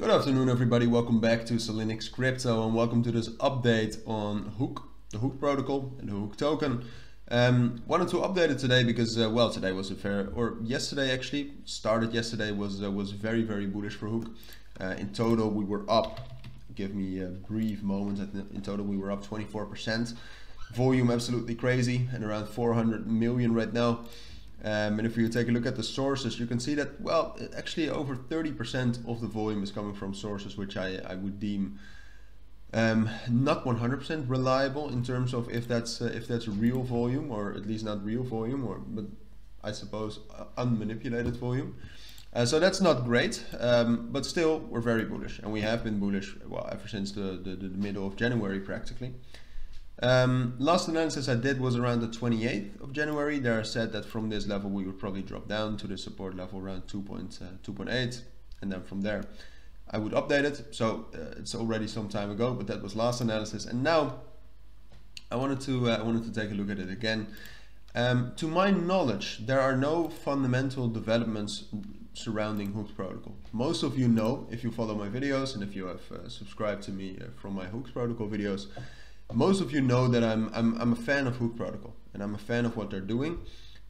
Good afternoon, everybody. Welcome back to Cilinix Crypto and welcome to this update on Hook, the Hook protocol and the Hook token. Wanted to update it today because, well, today was a yesterday actually, started yesterday, was very, very bullish for Hook. In total, we were up, give me a brief moment, in total we were up 24%. Volume absolutely crazy and around 400 million right now. And if you take a look at the sources, you can see that, well, actually over 30% of the volume is coming from sources which I would deem not 100% reliable in terms of if that's real volume, or at least not real volume, or but I suppose unmanipulated volume. So that's not great, but still we're very bullish, and we have been bullish, well, ever since the middle of January practically. Last analysis I did was around the 28th of January. There I said that from this level we would probably drop down to the support level around 2.8, and then from there I would update it. So it's already some time ago, but that was last analysis, and now I wanted to take a look at it again. To my knowledge, there are no fundamental developments surrounding Hook protocol. Most of you know, if you follow my videos and if you have subscribed to me from my Hook protocol videos, most of you know that I'm a fan of Hook protocol and I'm a fan of what they're doing,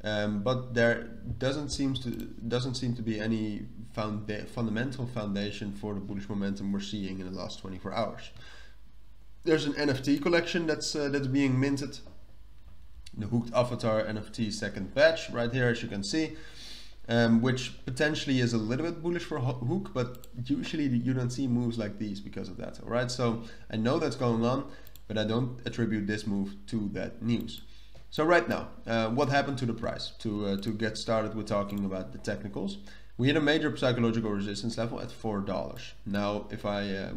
but there doesn't seem to be any fundamental foundation for the bullish momentum we're seeing in the last 24 hours. There's an NFT collection that's being minted, the Hooked avatar NFT second batch right here, as you can see, which potentially is a little bit bullish for Hook, but usually you don't see moves like these because of that. All right, so I know that's going on, but I don't attribute this move to that news. So right now, what happened to the price? To get started with talking about the technicals, we hit a major psychological resistance level at $4. Now, if I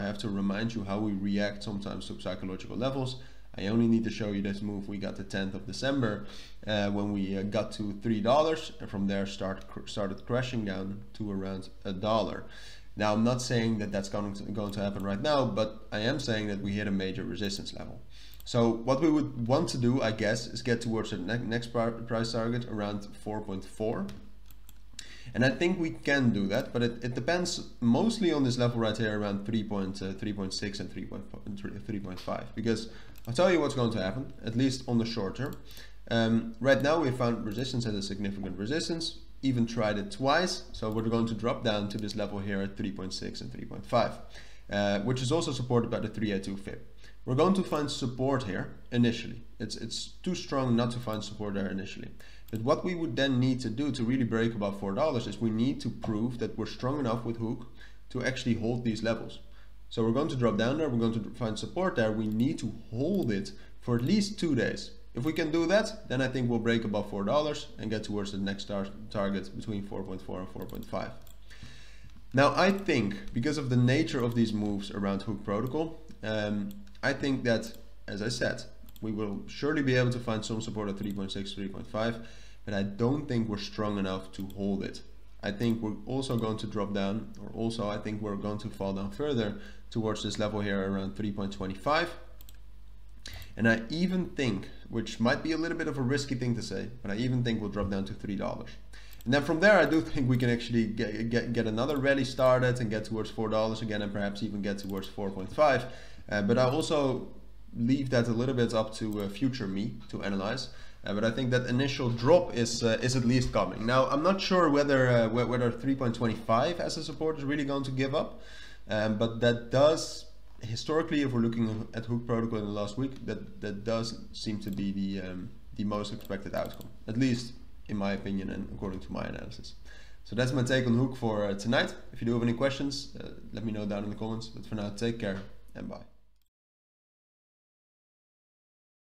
have to remind you how we react sometimes to psychological levels, I only need to show you this move we got the 10th of December, when we got to $3, and from there started crashing down to around $1. Now, I'm not saying that that's going to happen right now, but I am saying that we hit a major resistance level. So what we would want to do, I guess, is get towards the next price target around 4.4. And I think we can do that, but it depends mostly on this level right here around 3.6 and 3.5. Because I'll tell you what's going to happen, at least on the short term. Right now we found resistance as a significant resistance, even tried it twice, so we're going to drop down to this level here at 3.6 and 3.5, which is also supported by the 382 fib. We're going to find support here initially. It's too strong not to find support there initially. But what we would then need to do to really break above $4 is we need to prove that we're strong enough with Hook to actually hold these levels. So we're going to drop down there, we're going to find support there, we need to hold it for at least 2 days. If we can do that, then I think we'll break above $4 and get towards the next target between 4.4 and 4.5. Now, I think because of the nature of these moves around Hook protocol, I think that, as I said, we will surely be able to find some support at 3.6, 3.5, but I don't think we're strong enough to hold it. I think we're also going to drop down, or also I think we're going to fall down further towards this level here around 3.25. And I even think, which might be a little bit of a risky thing to say, but I even think we'll drop down to $3. And then from there, I do think we can actually get another rally started and get towards $4 again, and perhaps even get towards 4.5. But I also leave that a little bit up to future me to analyze. But I think that initial drop is at least coming. Now, I'm not sure whether 3.25 as a support is really going to give up, but that does, historically, if we're looking at Hook protocol in the last week, that does seem to be the most expected outcome, at least in my opinion and according to my analysis. So that's my take on Hook for tonight. If you do have any questions, let me know down in the comments. But for now, take care and bye.